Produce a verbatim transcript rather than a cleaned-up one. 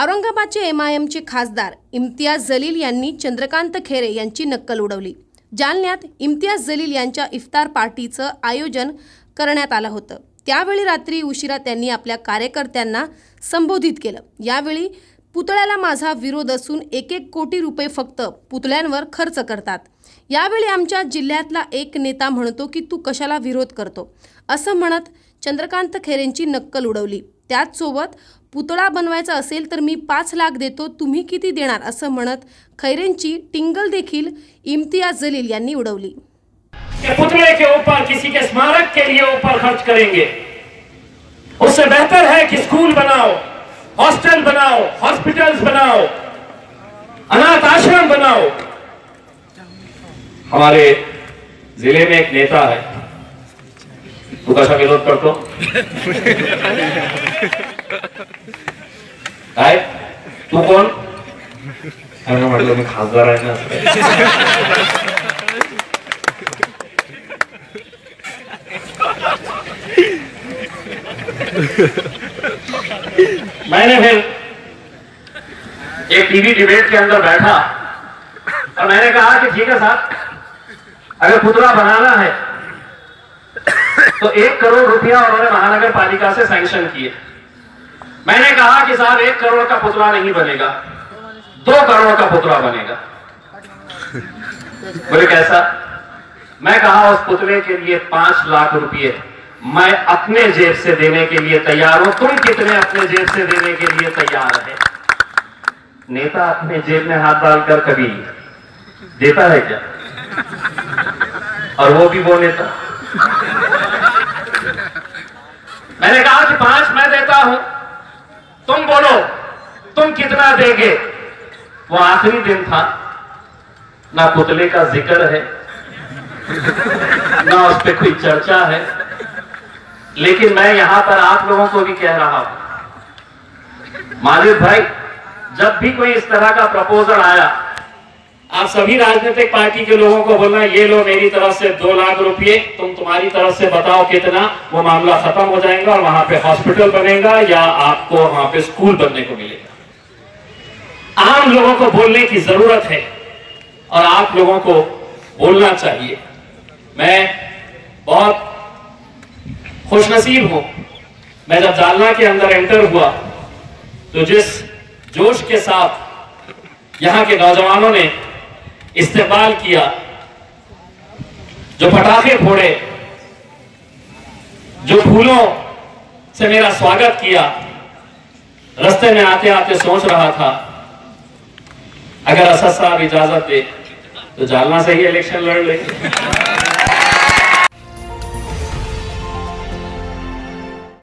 औरंगाबादचे एमआयएमचे खासदार इम्तियाज जलील यांनी चंद्रकांत खैरे यांची नक्कल उडवली। जालन्यात इम्तियाज जलील यांच्या इफ्तार पार्टीचं आयोजन करण्यात आलं होतं। त्यावेळी रात्री उशिरा त्यांनी आपल्या कार्यकर्त्यांना संबोधित केलं। यावेळी पुतळ्याला माझा विरोध असून एक एक कोटी रुपये फक्त पुतळ्यांवर खर्च करतात। यावेळी आमच्या जिल्ह्यातला एक नेता म्हणतो की तू कशाला विरोध करतो, असं म्हणत चंद्रकांत खैरेंची नक्कल उडवली। त्याच सोबत पुतळा बनवायचा असेल तर मी पाच लाख देतो, तुम्ही किती देणार, असं म्हणत खैरेंची टिंगल देखील इम्तियाज जलील यांनी उडवली। कि पुतले के ऊपर किसी के स्मारक के लिए ऊपर खर्च करेंगे, उससे बेहतर है कि स्कूल बनाओ, हॉस्टल बनाओ, हॉस्पिटल्स बनाओ, अनाथ आश्रम बनाओ। हमारे जिले में एक नेता है, तू कसा विरोध करतो काय, तू कोण? म्हटलं मी खासदार आहे ना। मैंने फिर एक टीवी डिबेट के अंदर बैठा और मैंने कहा कि ठीक है साहब, अगर पुतला बनाना है तो एक करोड़ रुपया उन्होंने महानगर पालिका से सैंक्शन किए। मैंने कहा कि साहब एक करोड़ का पुतला नहीं बनेगा, दो करोड़ का पुतला बनेगा। बोले कैसा? मैं कहा उस पुतले के लिए पांच लाख रुपये मैं अपने जेब से देने के लिए तैयार हूं, तुम कितने अपने जेब से देने के लिए तैयार है? नेता अपने जेब में हाथ डालकर कभी देता है क्या? और वो भी वो नेता। मैंने कहा कि पांच मैं देता हूं, तुम बोलो तुम कितना देंगे? वो आखिरी दिन था, ना पुतले का जिक्र है ना उस पर कोई चर्चा है। लेकिन मैं यहां पर आप लोगों को भी कह रहा हूं, माजिद भाई, जब भी कोई इस तरह का प्रपोजल आया, आप सभी राजनीतिक पार्टी के लोगों को बोलना ये लो मेरी तरफ से दो लाख रुपए, तुम तुम्हारी तरफ से बताओ कितना, वो मामला खत्म हो जाएगा और वहां पे हॉस्पिटल बनेगा या आपको वहां पे स्कूल बनने को मिलेगा। आम लोगों को बोलने की जरूरत है और आप लोगों को बोलना चाहिए। मैं बहुत खुशनसीब हूं, मैं जब जालना के अंदर एंटर हुआ तो जिस जोश के साथ यहाँ के नौजवानों ने इस्तेमाल किया, जो पटाखे फोड़े, जो फूलों से मेरा स्वागत किया, रास्ते में आते आते सोच रहा था अगर असद साहब इजाजत दे तो जालना से ही इलेक्शन लड़ लेंगे।